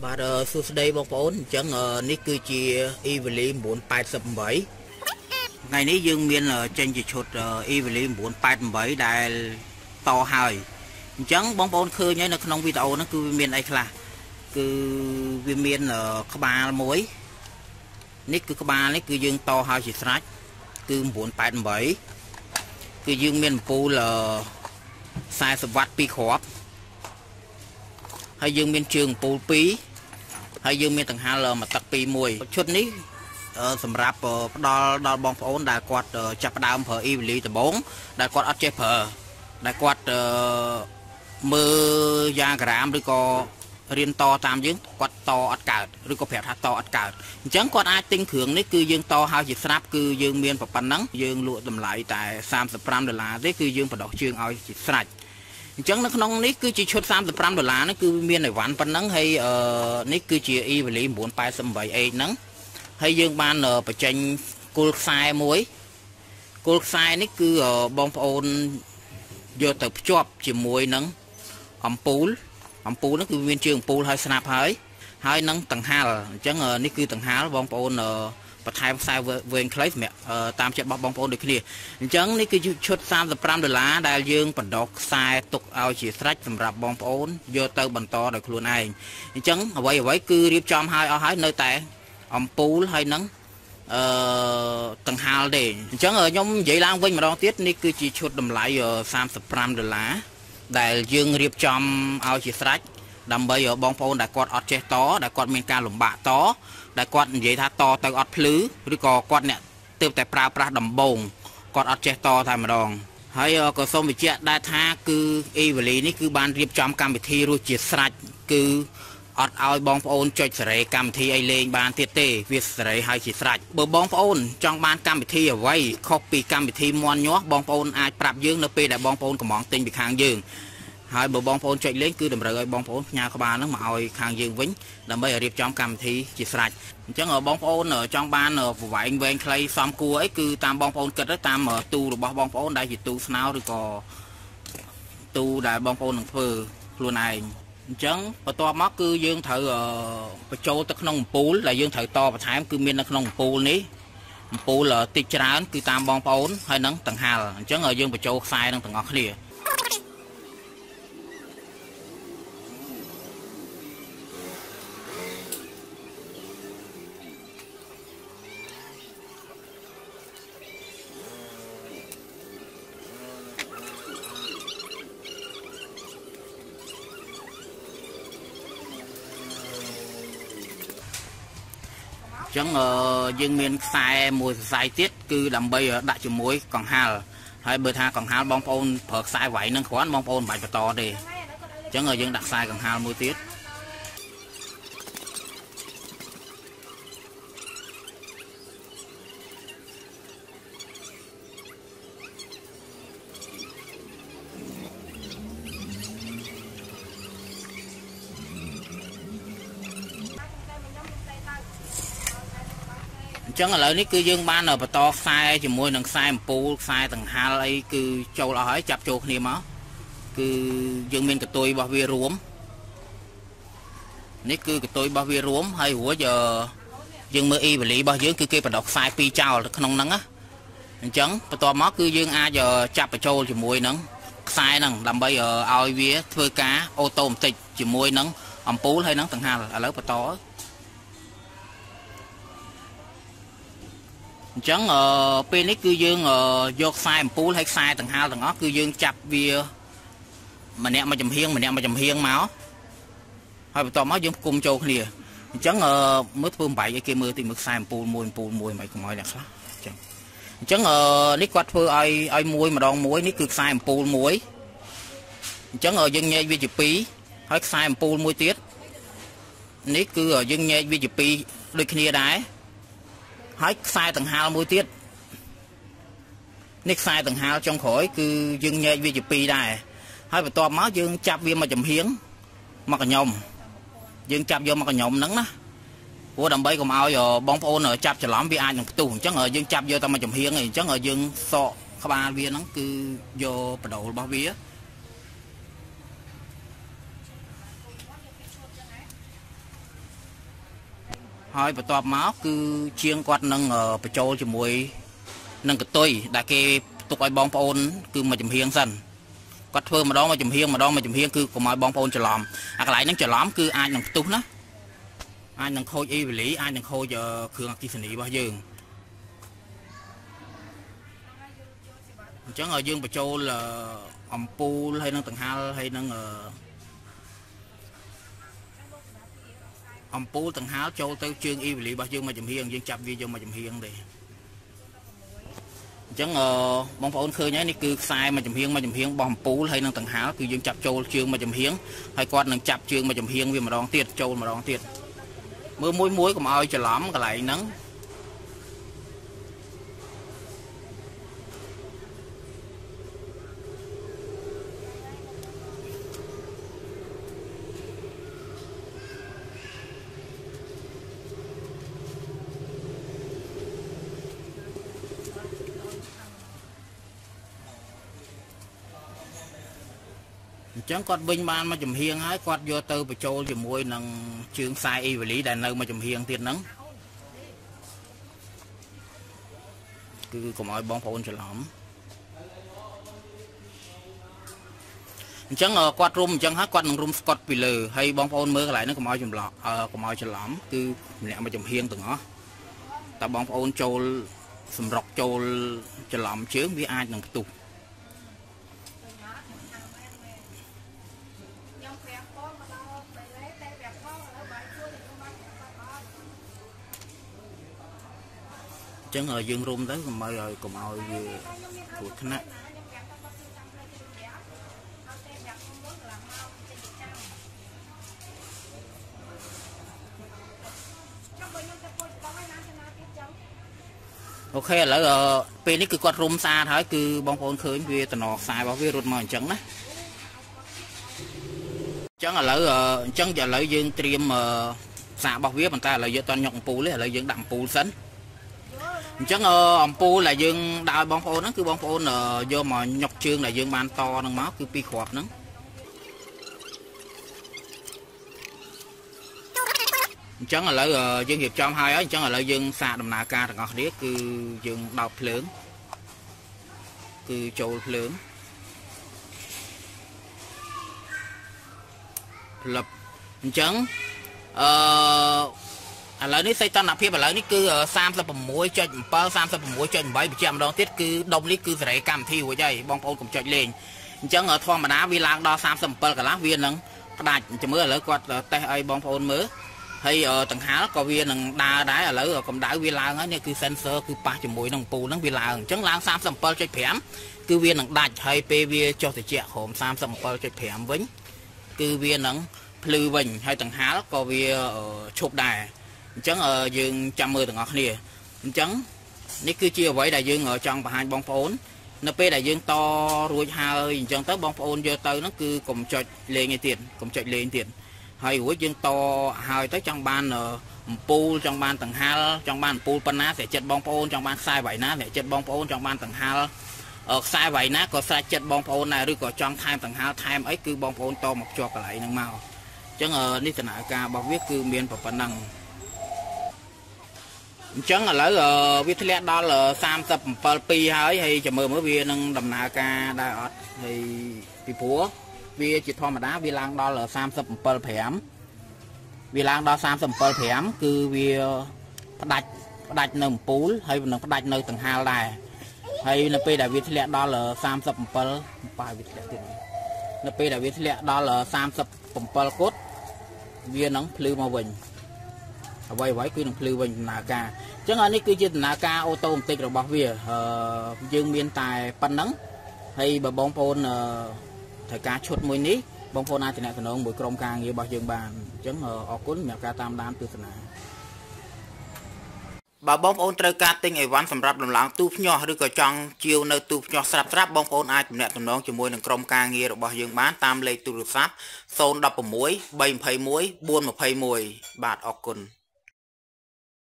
Bà rơ xưa đây bóng bốn chẳng ngờ ní cư chìa Evelyn 457 ngày ní dương miên là trên chỉ chốt Evelyn 457 đại to hời chẳng bóng bốn khơi nhá nó không video nó cứ miên ấy là cứ miên là có ba mối ní cứ có ba ní cứ dương to hời chỉ sát cứ 457 cứ dương miên pù là sai sập vắt pi khóp hay dương miền trường pù pí hay dương miền tầng hai là mà tặc pi mùi chút ní sầm rạp đo đo bong phổ đại quạt chập đào phở y lý từ bốn đại quạt ắt chế phở đại quạt mưa da gram rồi có riêng to tam dương quạt to ắt cào rồi có phèo thắt to ắt cào chẳng quạt ai tinh khưởng ní cứ dương to hai dịch sáp cứ dương miền và pan nắng dương lụa tầm lại tại $35 thế cứ dương và đỏ trường ao dịch sạch chẳng nó không nít cứ chỉ chốt $35 nó cứ miên này ván pan nắng hay nít cứ chỉ y và lý 457 nắng hay dương ban ở tranh cột sai muối cột sai nít cứ bong phôn vô tập chọp chỉ muối nắng ẩm pú nó cứ viên trường pú hơi snap hơi nắng tầng hai là chẳng nít cứ tầng hai bong phôn và thay sai với clip mẹ tam chất bóng bóng được kia chẳng lấy cái chút $35 đại dương bản đọc sai tục ao chỉ sách làm rạp bóng ổn vô tơ bằng to được luôn này chẳng vậy với cứ điệp trong hai ở hết nơi tại ông pú hơi nắng tầng hào để chẳng ở nhóm dậy lang vinh mà đo tiết đi cứ chỉ chút đầm lại $35 đại dương điệp trong ao chỉ sách đầm bây giờ bóng ổn đã quạt ọt che tó đã quạt miền ca lủng bạ tó đại quạt vậy tha to tới ọt phứ rồi có quạt nè từ tại pra đầm bồn quạt ọt che to thay mà đòn hay có xong bị che đại tha cứ y và lý ní cứ ban riêng trong cam bị thi rồi chia sạch cứ ọt ao bong phôn chơi sấy cam thi ai lên ban tiệt tê việc sấy hay chia sạch bờ bong phôn trong ban cam bị thi ở vậy copy cam bị thi muôn nhó bong phôn ai prap dương nó pe đại bong phôn của món tinh bị hàng dương hai bờ bong phôn chạy lên cứ đầm rời bong phôn nhà các bạn nó mà oi hàng dương vĩnh đầm bây giờ điệp trong cam thì chỉ sạch chẳng ở bong phôn ở trong ban ở vụ vải ven clay xóm cua ấy cứ tam bong phôn kịch rất tam ở tu rồi bong phôn đây thì tu snao rồi có tu đại bong phôn phờ luôn này chẳng và to mắc cứ dương thử và châu tắc nông pool là dương thử to và thái cứ miên tắc nông pool ní pool là tịch trán cứ tam bong phôn hay nắng tầng hà chẳng ở dương và châu sai đang tầng ngọc lìa chẳng dương miền sai mùi sai tiết cứ làm bây ở đại trường muối còn hà hay bơi tha còn hà bong phôn phật sai vậy nâng khoán bong phôn bài to đi chẳng dương đặt sai còn hà mùi tiết chẳng là lấy cứ dương ban ở to sai chỉ môi đằng sai một pú sai tầng hai ấy cứ châu là hỏi chập chuột niệm á cứ dương miền cái tôi bao vi ruộng nếu cứ cái tôi bao vi ruộng hay hủa giờ dương mưa y và lý bao dưới cứ kia và đọc sai pi trào là không nắng á chẳng to mó cứ dương a giờ chập và châu chỉ môi nắng sai nắng làm bây giờ ao vía thuê cá ô tô tịch chỉ môi nắng ẩm pú hay nắng tầng hai là lấy to chẳng bên ấy cứ dương vô sai pool hay sai tầng hai tầng đó cứ dương chập bia mà nè mà chầm hiên máu hay tòa máu dương cùng châu kia chẳng mới phương bảy cái kia mưa thì mực sai pool mùi mày cũng nói là sao chẳng nít quạt phơi ai muối mà đòn muối nít cứ sai pool muối chẳng dương nhẹ vi chụp pí hay sai pool muối tiết nít cứ dương nhẹ vi chụp pí đôi kia đấy hết sai tầng hai mùi tiết nít sai tầng hai trong khỏi cứ dương nhẹ vi chụp pi đây hơi bị to máu dương chạp vi mà chầm hiến mà còn nhom dương chạp vô mà còn nhom nắng đó của đầm bấy còn ao giờ bóng phôn ở chạp trở lõm vi ai nhung tuồng chắc ở dương chạp vô tao mà chầm hiến này chắc ở dương sọ các ba vi nắng cứ vô bắt đầu bao vi á Hỏi bà tọa máu cứ chiêng quát nâng ở bà châu cho mùi nâng cực tôi đã kê tục ai bóng phá ôn cứ mà chùm hiên dần quát thơ mà đó mà chùm hiên cứ có mọi bóng phá ôn trở lòm cái lại nâng trở lòm cứ ai nâng túc nó ai nâng khôi y về lý ai nâng khôi giờ khương kỳ sinh ý bao dương chẳng ở dương bà châu là ổng pu hay nâng tầng hai hay nâng ông pú tầng háo châu tới chương y lì bao chương mà chấm hiền dương chập video mà chấm hiền đi chẳng bóng pháo khơi nhá này cứ sai mà chấm hiền bóng pú hay năng tầng háo cứ dương chập châu chương mà chấm hiền hay quạt năng chập chương mà chấm hiền vì mà đòn tiệt châu mà đòn tiệt mưa muối của mày trời lắm cả lại nắng chẳng quạt bình ban mà chùm hiên hái quạt vô tư và trôi chùm môi nằng chương sai y về lý đàn nâu mà chùm hiên tiền nắng cứ có mọi bóng phồn cho lắm chẳng ở quạt room chẳng hái quạt nằng room quạt bị lừ hay bóng phồn mưa lại nó có mọi chùm lọ có mọi cho lắm cứ nhẹ mà chùm hiên từng ó ta bóng phồn trôi sầm rọc trôi cho lắm chứ với ai nằng tục chẳng ở dương rôm tới còn mời rồi còn mời về của khán á ok là pin ấy cứ quạt rôm xa thôi cứ bong phun khơi về tận nọ xài bảo về rụt mỏi chẳng đó chẳng là lỡ chẳng giờ lỡ dương tiêm xả bảo viết mình ta là giờ toàn nhộng pù lấy là dương đậm pù sấn chẳng ông pu là dương đào bóng phô nó cứ bóng phô là vô mà nhọc chương là dương ban to nâng máu cứ pi khọt nó chẳng là lợi dương hiệp trong hai ấy chẳng là lợi dương xa đầm nà ca thằng ngọt đĩa cứ dương đào lớn cứ trâu lớn lập chẳng lời ní xây tân nạp hiệp lời ní cứ sam sa bầm muối chơi bờ sam sa bầm muối chơi bảy trăm đón tiết cứ đông lý cứ rải cam thi của chơi bong bóng cùng chơi liền chẳng ở thon mà đá vi lang đo sam sa bờ cả lá viên nắng đá chỉ mới lỡ quạt tay ai bong bóng mới hay ở tầng há có viên nắng đá đá ở lỡ còn đá vi lang ấy cứ sensor cứ ba chỉ muối nồng pù nắng vi lang chẳng lang sam sa bờ chơi phèm cứ viên nắng đá hay pv cho thì chẹt hổm sam sa bờ chơi phèm vĩnh cứ viên nắng lư vĩnh hay tầng há có viên chụp đài chẳng ở dương trăm mười từng ngọt nè chẳng nếu cứ chia vậy đại dương ở trong và hai bóng phốn nó pe đại dương to ruồi hai chẳng tới bóng phốn giờ tới nó cứ cùng chạy lên ngay tiền cùng chạy lên tiền hai ruồi dương to hai tới trong ban pool trong ban tầng hai trong ban pool pan ná sẽ chật bóng phốn trong ban sai vậy ná sẽ chật bóng phốn trong ban tầng hai ở sai vậy ná có sai chật bóng phốn này rồi có trong time tầng hai time ấy cứ bóng phốn to một chọc lại năng màu chẳng ở đi tận ca bảo viết cứ miền và năng chẳng là lỡ viết lẽ đó là sam tập pi hơi hay chả mơ mới viên nâng đầm nà ca đại ọt thì phúa bia chỉ thon mà đá vi lang đó là sam tập phèm vi lang đó sam tập phèm cứ vi đạch nâng pú hay nâng đạch nơi tầng hai này hay là pi đại viết lẽ đó là sam tập bài viết lẽ tiền là pi đại viết lẽ đó là sam tập cốt viên nâng lư màu bình vậy vậy cứ nông lư bình nà ca chẳng anh ấy cứ trên nà ca ô tô tịch rồi bọc về dương miền tài pan nắng hay bà bóng phôn thời ca chốt mùi ní bóng phôn ai thì này còn ông buổi công ca như bao dương bàn chẳng ở cuốn mẹ ca tam đan từ này bà bóng phôn trời ca tinh ấy ván sầm rập làm láng tu nhỏ được ở trong chiều nơi tu nhỏ sập sáp bóng phôn ai thì này còn ông chỉ mùi nông công ca như rồi bao dương bán tam lê tu được sáp sơn đập muối bay phây muối buôn mà phây mùi bạt ở cuốn